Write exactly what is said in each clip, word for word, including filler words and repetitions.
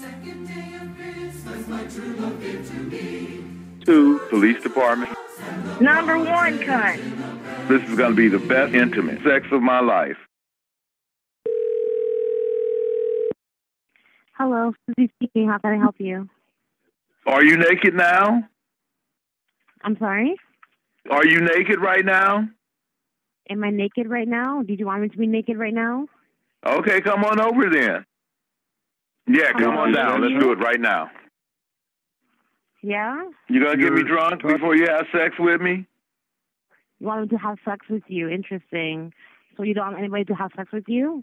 Second day of Christmas, my true love gave to me. Two, police department. Number one, cunt. This is going to be the best intimate sex of my life. Hello, Susie speaking. How can I help you? Are you naked now? I'm sorry? Are you naked right now? Am I naked right now? Did you want me to be naked right now? Okay, come on over then. Yeah, come on down. Let's do it right now. Yeah? You gonna get me drunk before you have sex with me? You want me to have sex with you? Interesting. So you don't want anybody to have sex with you?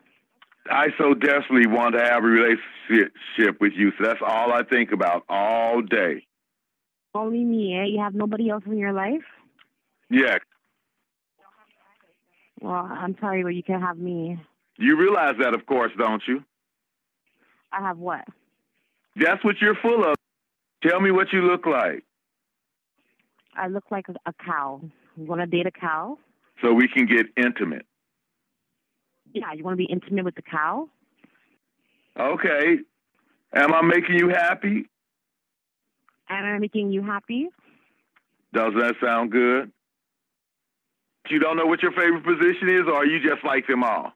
I so desperately want to have a relationship with you, so that's all I think about all day. Only me, eh? You have nobody else in your life? Yeah. Well, I'm sorry, but you can't have me. You realize that, of course, don't you? I have what? That's what you're full of. Tell me what you look like. I look like a cow. You want to date a cow? So we can get intimate. Yeah, you want to be intimate with the cow? Okay. Am I making you happy? Am I making you happy? Does that sound good? You don't know what your favorite position is, or are you just like them all?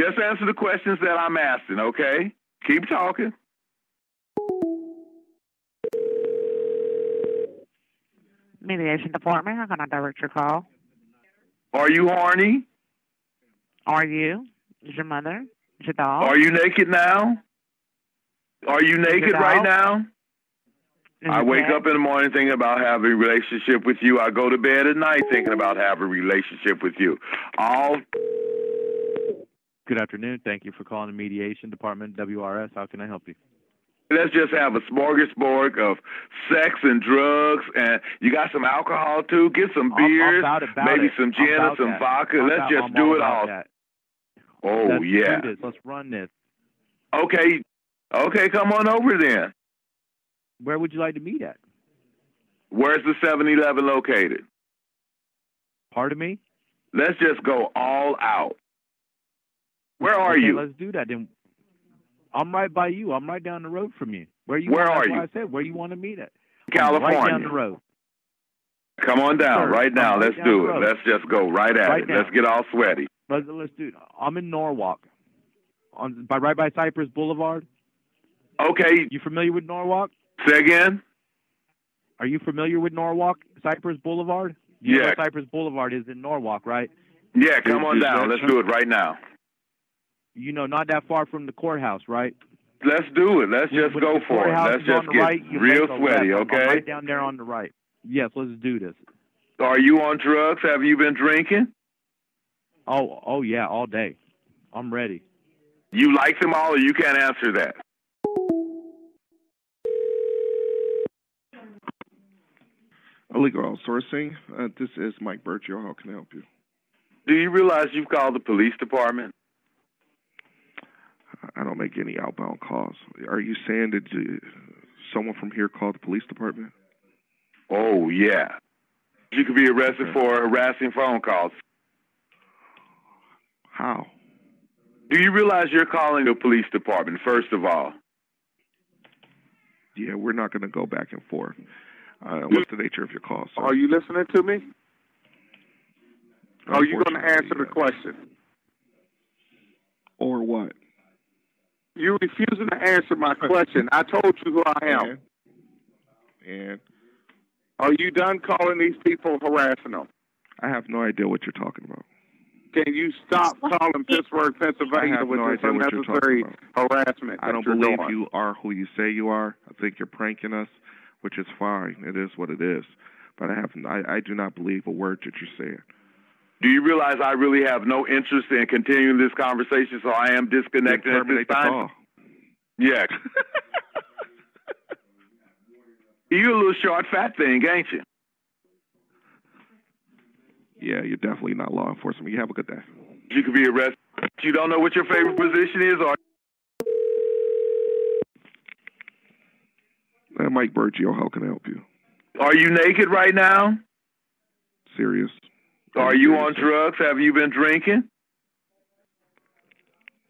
Just answer the questions that I'm asking, okay? Keep talking. Mediation department, how can I direct your call? Are you horny? Are you? Is your mother? Is your dog? Are you naked now? Are you naked right now? I wake up in the morning thinking about having a relationship with you. I go to bed at night thinking about having a relationship with you. All. Good afternoon. Thank you for calling the mediation department, W R S. How can I help you? Let's just have a smorgasbord of sex and drugs, and you got some alcohol too. Get some beers, I'm, I'm about maybe it. some gin or some that. vodka. I'm Let's about, just I'm do all it all. That. Oh, Let's yeah. Do this. Let's run this. Okay. Okay, come on over then. Where would you like to meet at? Where's the seven eleven located? Pardon me? Let's just go all out. Where are okay, you? Let's do that. Then I'm right by you. I'm right down the road from you. Where you? Where are you? I said where you want to meet at? California. Right down the road. Come on down right now. Let's do it. Let's just go right at it. Let's get all sweaty. Let's, let's do it. I'm in Norwalk, on by right by Cypress Boulevard. Okay. You familiar with Norwalk? Say again? Are you familiar with Norwalk, Cypress Boulevard? You yeah. know Cypress Boulevard is in Norwalk, right? Yeah, come on down. Let's do it right now. You know, not that far from the courthouse, right? Let's do it. Let's just go for it. Let's just get real sweaty, okay? Right down there on the right. Yes, let's do this. Are you on drugs? Have you been drinking? Oh, oh yeah, all day. I'm ready. You like them all or you can't answer that? Illegal outsourcing. Uh, this is Mike Burgio. How can I help you? Do you realize you've called the police department? I don't make any outbound calls. Are you saying that you, someone from here called the police department? Oh, yeah. You could be arrested okay. for harassing phone calls. How? Do you realize you're calling the police department, first of all? Yeah, we're not going to go back and forth. Uh, what's the nature of your call, sir? Are you listening to me? Are you going to answer the question? Or what? You're refusing to answer my question. I told you who I am. And, and are you done calling these people harassing them? I have no idea what you're talking about. Can you stop calling Pittsburgh, Pennsylvania with this unnecessary harassment? I don't believe you are who you say you are. I think you're pranking us, which is fine. It is what it is. But I, have, I, I do not believe a word that you're saying. Do you realize I really have no interest in continuing this conversation, so I am disconnected at this time? Yeah. You're a little short, fat thing, ain't you? Yeah, you're definitely not law enforcement. You have a good day. You could be arrested. You don't know what your favorite position is, or... Mike Burgio, how can I help you? Are you naked right now? Serious. Are you on drugs? Have you been drinking?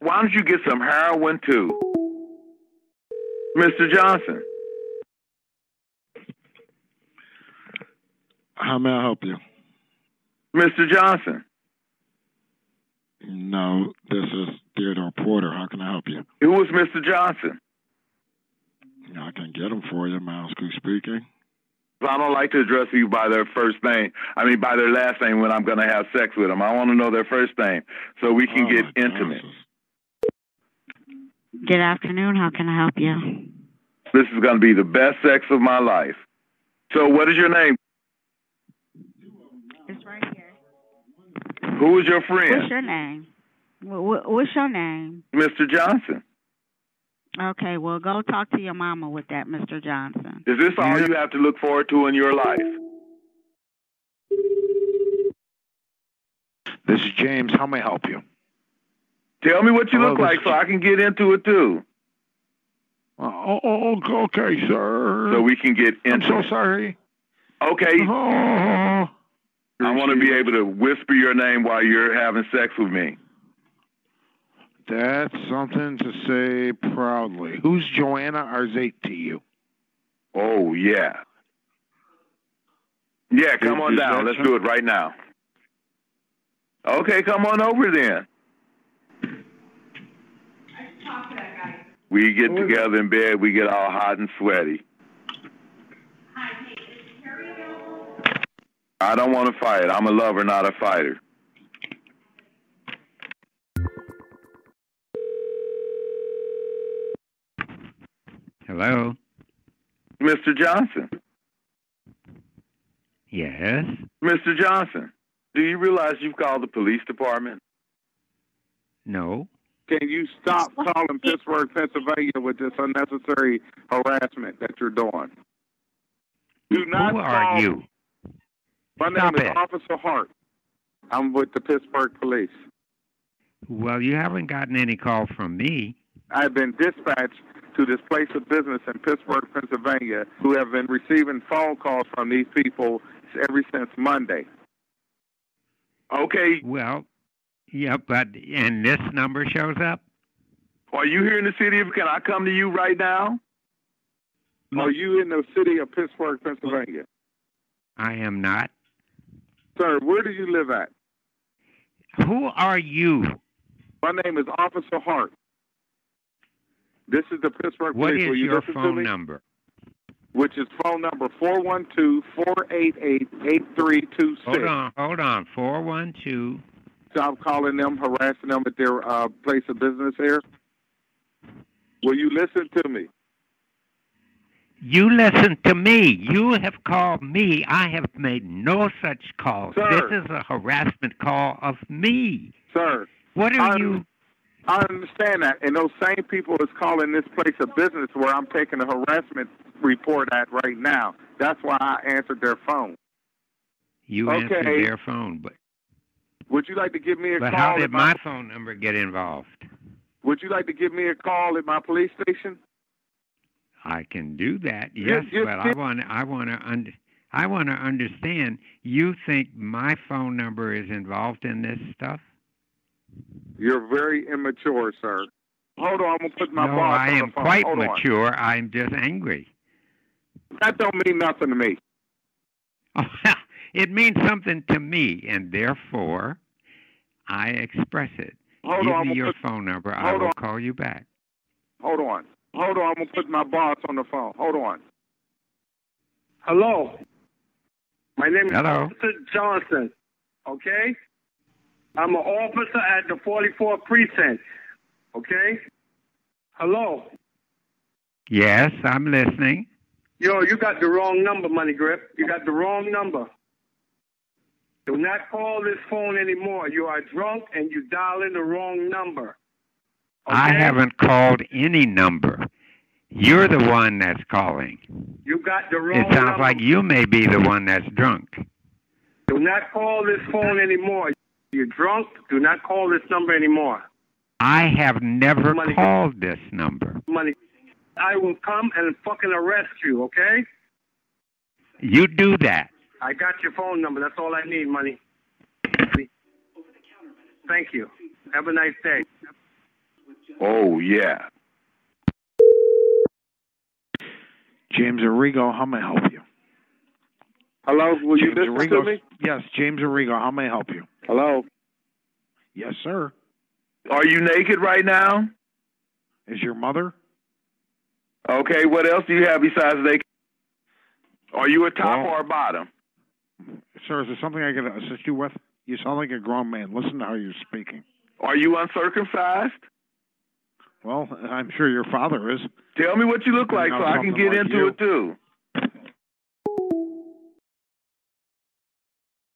Why don't you get some heroin too? Mister Johnson. How may I help you? Mister Johnson. No, this is Theodore Porter. How can I help you? Who was Mister Johnson? I can get him for you, Miles Cook speaking. I don't like to address you by their first name. I mean, by their last name when I'm going to have sex with them. I want to know their first name so we can oh get intimate. Gosh. Good afternoon. How can I help you? This is going to be the best sex of my life. So what is your name? It's right here. Who is your friend? What's your name? What's your name? Mister Johnson. Okay, well, go talk to your mama with that, Mister Johnson. Is this all you have to look forward to in your life? This is James. How may I help you? Tell me what you Hello, look like so I can get into it, too. Oh, oh okay, sir. So we can get into it. I'm so sorry. Okay. Oh. I want to be able to whisper your name while you're having sex with me. That's something to say proudly. Who's Joanna Arzate to you? Oh, yeah. Yeah, come on down. Let's do it right now. Okay, come on over then. Let's talk to that guy. We get together in bed. We get all hot and sweaty. I don't want to fight. I'm a lover, not a fighter. Hello? Mister Johnson. Yes? Mister Johnson, do you realize you've called the police department? No. Can you stop calling Pittsburgh, Pennsylvania with this unnecessary harassment that you're doing? Do not Who are call... you? My stop name is it. Officer Hart. I'm with the Pittsburgh police. Well, you haven't gotten any call from me. I've been dispatched to this place of business in Pittsburgh, Pennsylvania, who have been receiving phone calls from these people ever since Monday. Okay. Well, yeah, but, and this number shows up? Are you here in the city of, can I come to you right now? Are you in the city of Pittsburgh, Pennsylvania? I am not. Sir, where do you live at? Who are you? My name is Officer Hart. This is the Pittsburgh Police. What is your phone number? Which is phone number four one two, four eight eight, eight three two six. Hold on, hold on. four one two. Stop calling them, harassing them at their uh, place of business here. Will you listen to me? You listen to me. You have called me. I have made no such calls. Sir, this is a harassment call of me. Sir. What are I'm, you... I understand that, and those same people is calling this place a business where I'm taking a harassment report at right now. That's why I answered their phone. You okay. answered their phone, but... Would you like to give me a but call? But how did my, my phone number get involved? Would you like to give me a call at my police station? I can do that, yes, you're, you're but I want I want to... Under I want to understand, you think my phone number is involved in this stuff? You're very immature, sir. Hold on, I'm going to put my no, boss on the phone. No, I am quite Hold mature. On. I'm just angry. That don't mean nothing to me. Oh, it means something to me, and therefore, I express it. Hold Give on, me your put, phone number. I will on. call you back. Hold on. Hold on, I'm going to put my boss on the phone. Hold on. Hello. My name is Hello. Mister Johnson, okay? I'm an officer at the forty-fourth precinct, okay? Hello? Yes, I'm listening. Yo, you got the wrong number, Money Grip. You got the wrong number. Do not call this phone anymore. You are drunk and you dial in the wrong number. Okay? I haven't called any number. You're the one that's calling. You got the wrong number. It sounds number. like you may be the one that's drunk. Do not call this phone anymore. You're drunk. Do not call this number anymore. I have never Money. called this number. Money. I will come and fucking arrest you, okay? You do that. I got your phone number. That's all I need, Money. Thank you. Have a nice day. Oh, yeah. James Arrigo, how may I help you? Hello, will James you listen Arrigo, to me? Yes, James Arrigo, how may I help you? Hello? Yes, sir. Are you naked right now? Is your mother? Okay, what else do you have besides naked? Are you a top well, or a bottom? Sir, is there something I can assist you with? You sound like a grown man. Listen to how you're speaking. Are you uncircumcised? Well, I'm sure your father is. Tell me what you look like so I can get into it too.